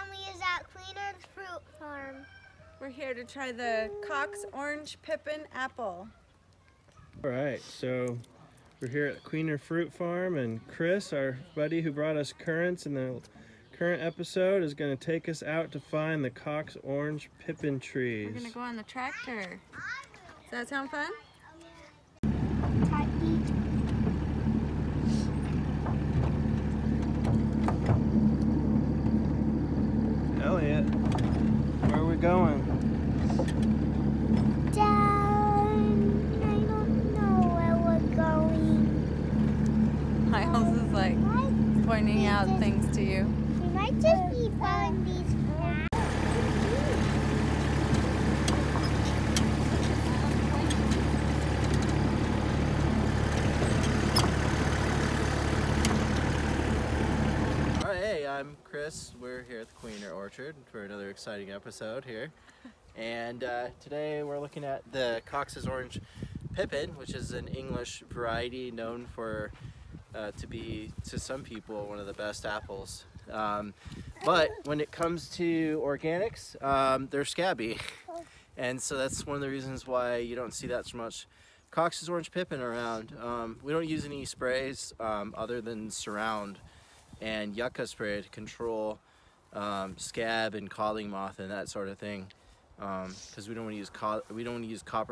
family is at Queener Fruit Farm. We're here to try the Cox Orange Pippin apple. All right, so we're here at Queener Fruit Farm, and Chris, our buddy who brought us currants in the current episode, is going to take us out to find the Cox Orange Pippin trees. We're going to go on the tractor. Does that sound fun? Elliot, where are we going? Down. I don't know where we're going. Miles is like pointing out things to you. We might just be following these flags. I'm Chris. We're here at the Queener Orchard for another exciting episode here, and today we're looking at the Cox's Orange Pippin, which is an English variety known for to be, to some people, one of the best apples. But when it comes to organics, they're scabby, and so that's one of the reasons why you don't see that so much Cox's Orange Pippin around. We don't use any sprays other than Surround and yucca spray to control scab and codling moth and that sort of thing, because we don't want to use copper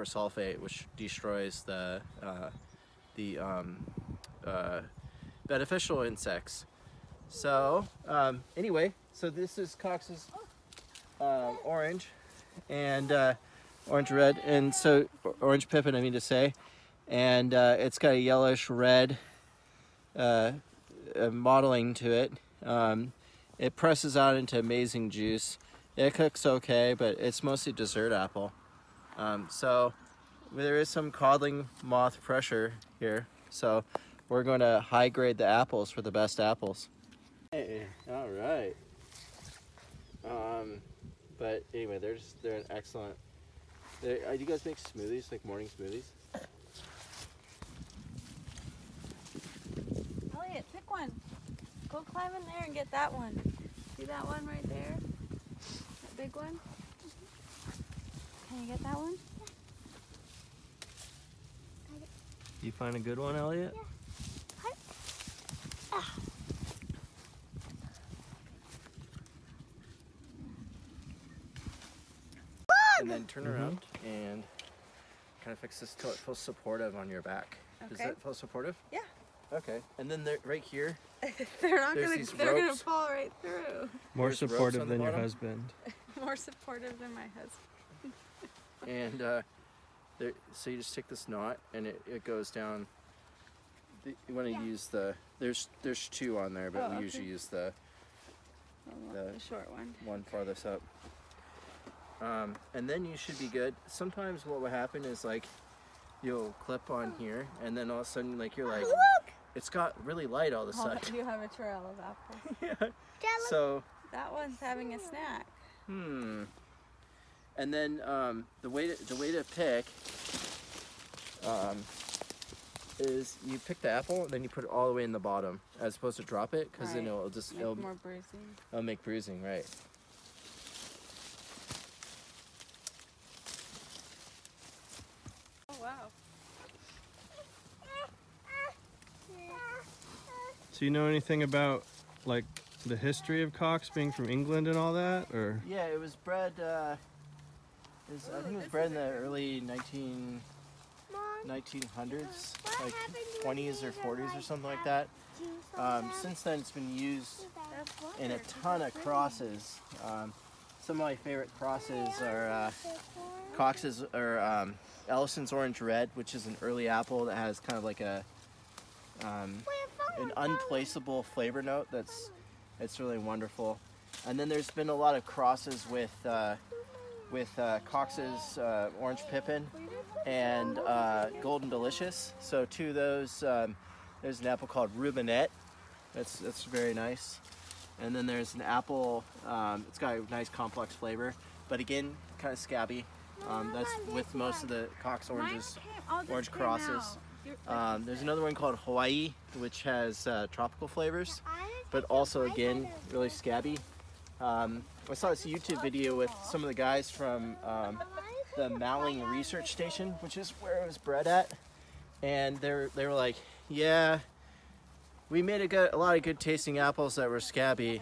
sulfate, which destroys the beneficial insects. So anyway, so this is Cox's orange and orange red, and so orange pippin, I mean to say, and it's got a yellowish red modeling to it. It presses out into amazing juice. It cooks okay, but it's mostly dessert apple. So there is some codling moth pressure here, so we're going to high grade the apples for the best apples. Hey, all right. But anyway, they're an excellent. Do you guys make smoothies, like morning smoothies? Pick one. Go climb in there and get that one. See that one right there? That big one? Can you get that one? Yeah. You find a good one, Elliot? Yeah. What? Ah. And then turn around and kind of fix this till it feels supportive on your back. Okay. Does that feel supportive? Yeah. Okay, and then right here, they're gonna fall right through. More supportive than your husband. More supportive than my husband. And so you just take this knot, and it goes down. You want to use the there's two on there, but we usually use the short one. One farthest up. And then you should be good. Sometimes what will happen is like you'll clip on here, and then all of a sudden like you're like. It's got really light all of a sudden. You have a trail of apples. Yeah. So that one's having a snack. And then the way to pick is you pick the apple and then you put it all the way in the bottom, as opposed to drop it, because then it'll just make more bruising. It'll make bruising, right? Oh wow. So you know anything about like the history of Cox being from England and all that, or? Yeah, it was bred. I think it was bred in the early 1900s, like 20s or 40s or something like that. Since then, it's been used in a ton of crosses. Some of my favorite crosses are Cox's or Ellison's Orange Red, which is an early apple that has kind of like a an unplaceable flavor note. It's really wonderful. And then there's been a lot of crosses with Cox's Orange Pippin and Golden Delicious. So two of those, there's an apple called Rubinette. That's very nice. And then there's an apple. It's got a nice complex flavor, but again, kind of scabby. That's with most of the Cox oranges, orange crosses. There's another one called Hawaii, which has tropical flavors, but also again really scabby. I saw this YouTube video with some of the guys from the Malling Research Station, which is where it was bred at, and they were like, yeah, we made a lot of good tasting apples that were scabby,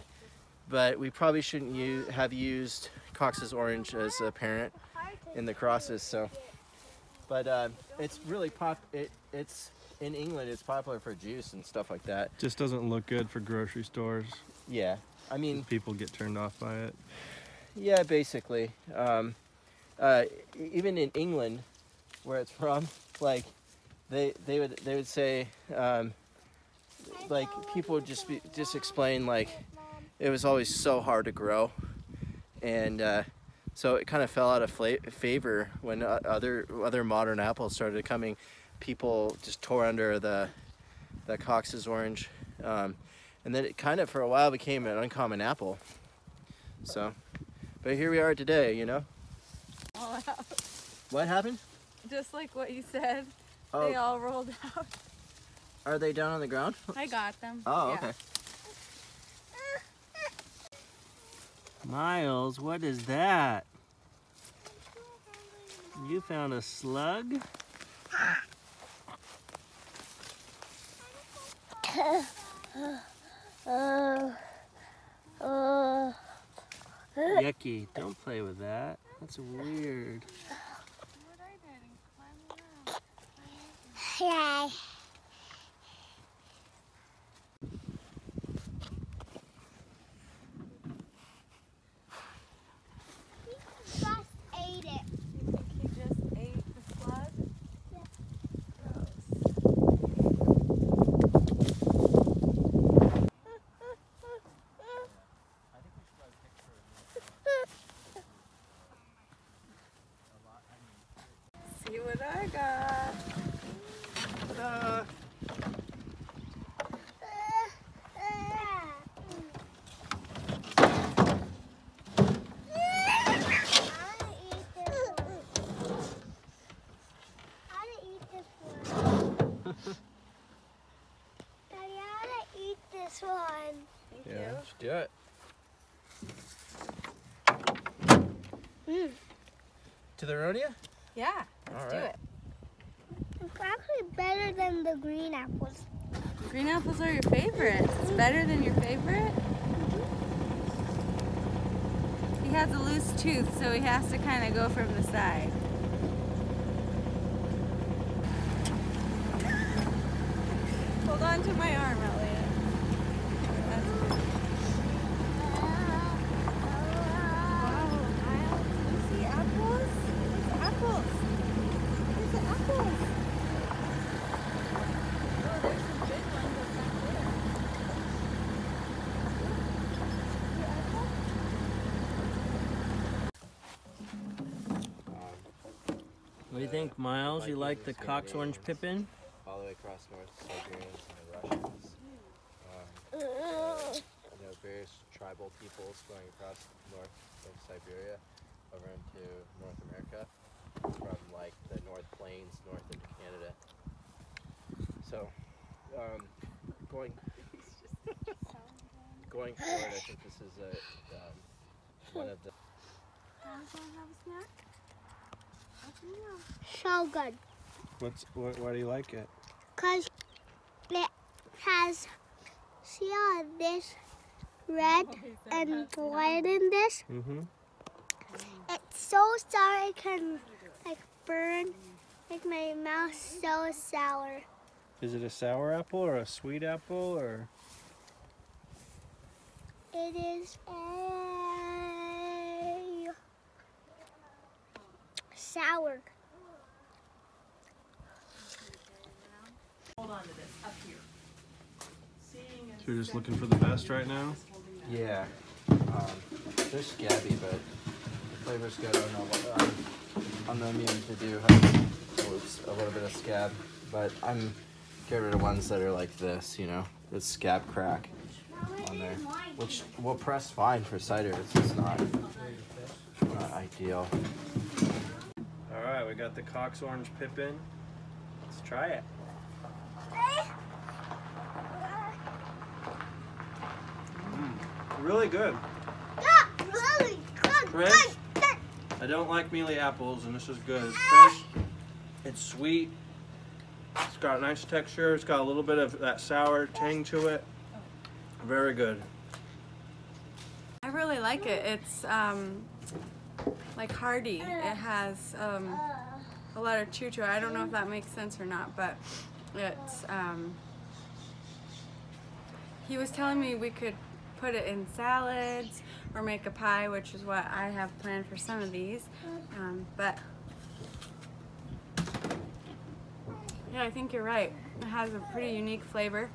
but we probably shouldn't have used Cox's Orange as a parent in the crosses. So, but it's really it's in England. It's popular for juice and stuff like that. Just doesn't look good for grocery stores. Yeah, I mean, people get turned off by it. Yeah, basically. Even in England, where it's from, like they would say, like people would just explain like it was always so hard to grow, and so it kind of fell out of favor when other modern apples started coming. People just tore under the Cox's Orange, and then it kind of for a while became an uncommon apple. So, but here we are today, you know. All out. What happened? Just like what you said. Oh. They all rolled out. Are they down on the ground? I got them. Oh, yeah. Okay. Miles, what is that? You found a slug? Yucky, don't play with that. That's weird. Yeah. Do it. Mm. To the Ronia? Yeah, let's do it. It's actually better than the green apples. Green apples are your favorites. It's better than your favorite? Mm-hmm. He has a loose tooth, so he has to kind of go from the side. Hold on to my arm, Ellie. What do you think, Miles? You like the Cox Orange Pippin? All the way across north Siberians and the Russians. You know, various tribal peoples going across north of Siberia over into North America from like the North Plains north into Canada. So, going forward, I think this is a one of the. Have a snack? So good. Why do you like it? Because it has, see all this red and white in this? Mm-hmm. It's so sour it can like burn, make my mouth so sour. Is it a sour apple or a sweet apple or? It is sour. Hold on to this up here. So you're just looking for the best right now? Yeah. They're scabby, but the flavor's good. I'm not immune to do a little bit of scab, but I'm getting rid of ones that are like this, you know? It's scab crack on there, which will press fine for cider. It's just not ideal. Alright, we got the Cox Orange Pippin. Let's try it. Really good. Krish, I don't like mealy apples, and this is good. Krish, it's sweet. It's got a nice texture. It's got a little bit of that sour tang to it. Very good. I really like it. It's like hearty. It has a lot of chew to it. I don't know if that makes sense or not, but it's. He was telling me we could put it in salads or make a pie, which is what I have planned for some of these. But yeah, I think you're right. It has a pretty unique flavor.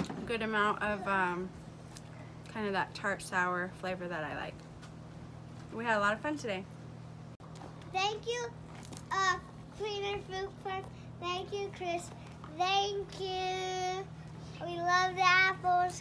A good amount of kind of that tart sour flavor that I like. We had a lot of fun today. Thank you, Queener Fruit Farm. Thank you, Chris. Thank you. We love the apples.